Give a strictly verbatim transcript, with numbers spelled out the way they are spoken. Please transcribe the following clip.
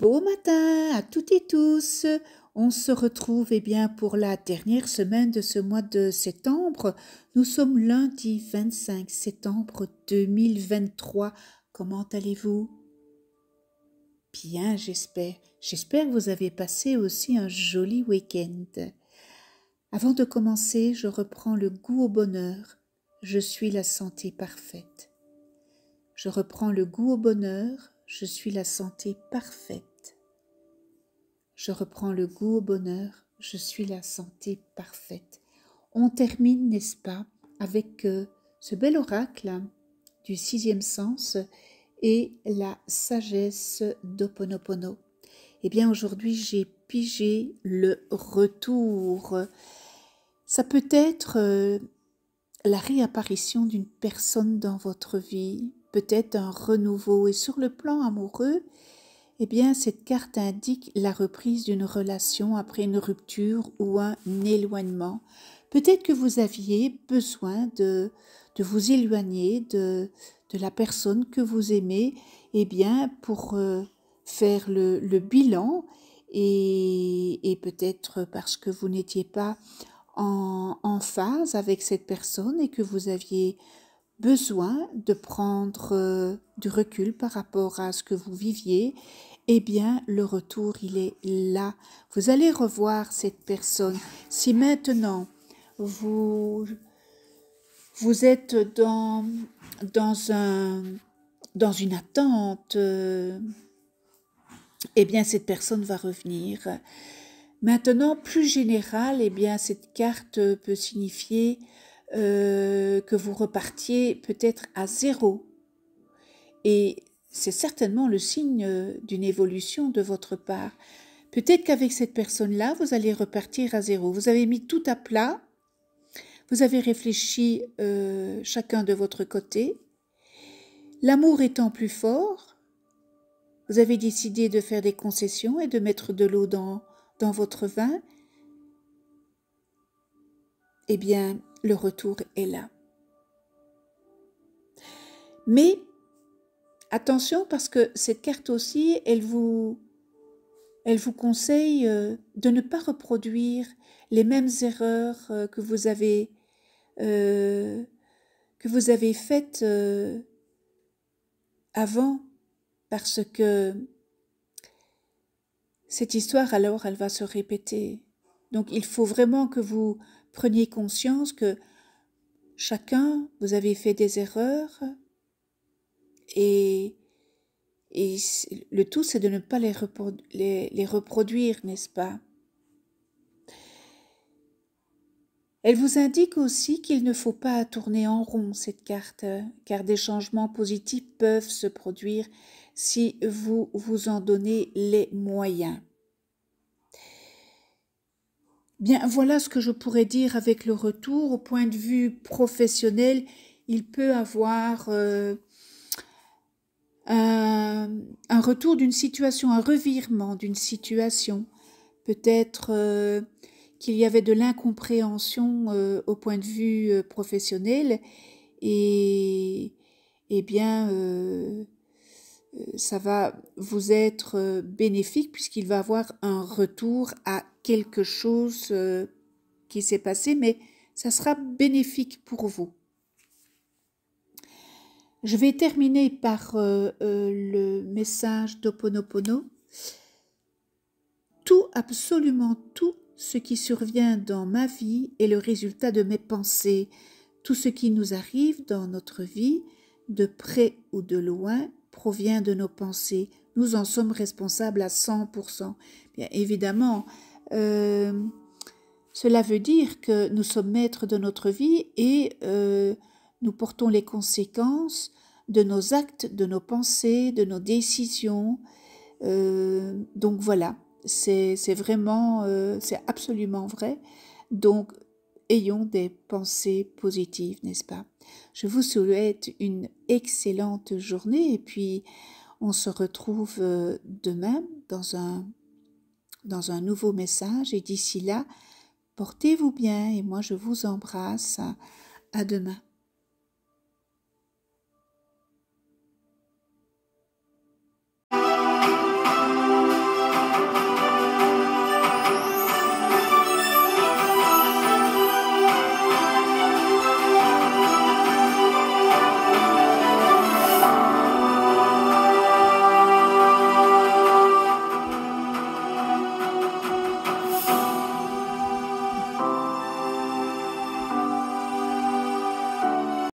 beau matin à toutes et tous. On se retrouve eh bien, pour la dernière semaine de ce mois de septembre. Nous sommes lundi vingt-cinq septembre deux mille vingt-trois. Comment allez-vous? Bien, j'espère. J'espère que vous avez passé aussi un joli week-end. Avant de commencer, je reprends le goût au bonheur. Je suis la santé parfaite. Je reprends le goût au bonheur. Je suis la santé parfaite. Je reprends le goût au bonheur. Je suis la santé parfaite. On termine, n'est-ce pas, avec euh, ce bel oracle hein, du sixième sens et la sagesse d'Ho'oponopono. Eh bien, aujourd'hui, j'ai pigé le retour. Ça peut être euh, la réapparition d'une personne dans votre vie, peut-être un renouveau. Et sur le plan amoureux, eh bien, cette carte indique la reprise d'une relation après une rupture ou un éloignement. Peut-être que vous aviez besoin de, de vous éloigner de, de la personne que vous aimez, eh bien, pour euh, faire le, le bilan et, et peut-être parce que vous n'étiez pas en, en phase avec cette personne et que vous aviez besoin de prendre euh, du recul par rapport à ce que vous viviez, eh bien, le retour, il est là. Vous allez revoir cette personne. Si maintenant, vous, vous êtes dans, dans, un, dans une attente, euh, eh bien, cette personne va revenir. Maintenant, plus général, eh bien, cette carte peut signifier Euh, que vous repartiez peut-être à zéro. Et c'est certainement le signe d'une évolution de votre part. Peut-être qu'avec cette personne-là, vous allez repartir à zéro. Vous avez mis tout à plat, vous avez réfléchi euh, chacun de votre côté. L'amour étant plus fort, vous avez décidé de faire des concessions et de mettre de l'eau dans, dans votre vin. Eh bien, le retour est là. Mais attention, parce que cette carte aussi, elle vous, elle vous conseille de ne pas reproduire les mêmes erreurs que vous avez, euh, que vous avez faites euh, avant, parce que cette histoire, alors, elle va se répéter. Donc, il faut vraiment que vous preniez conscience que chacun, vous avez fait des erreurs et, et le tout, c'est de ne pas les, reprodu les, les reproduire, n'est-ce pas? Elle vous indique aussi qu'il ne faut pas tourner en rond cette carte, car des changements positifs peuvent se produire si vous vous en donnez les moyens. Bien, voilà ce que je pourrais dire avec le retour. Au point de vue professionnel, il peut avoir euh, un, un retour d'une situation, un revirement d'une situation. Peut-être euh, qu'il y avait de l'incompréhension euh, au point de vue euh, professionnel et, et bien euh, ça va vous être bénéfique puisqu'il va avoir un retour à quelque chose euh, qui s'est passé, mais ça sera bénéfique pour vous. Je vais terminer par euh, euh, le message d'Ho'oponopono. Tout, absolument tout, ce qui survient dans ma vie est le résultat de mes pensées. Tout ce qui nous arrive dans notre vie, de près ou de loin, provient de nos pensées. Nous en sommes responsables à cent pour cent. Bien évidemment, Euh, cela veut dire que nous sommes maîtres de notre vie et euh, nous portons les conséquences de nos actes, de nos pensées, de nos décisions. Euh, donc voilà, c'est vraiment, euh, c'est absolument vrai. Donc, ayons des pensées positives, n'est-ce pas? Je vous souhaite une excellente journée et puis on se retrouve demain dans un dans un nouveau message et d'ici là, portez-vous bien et moi je vous embrasse. À demain.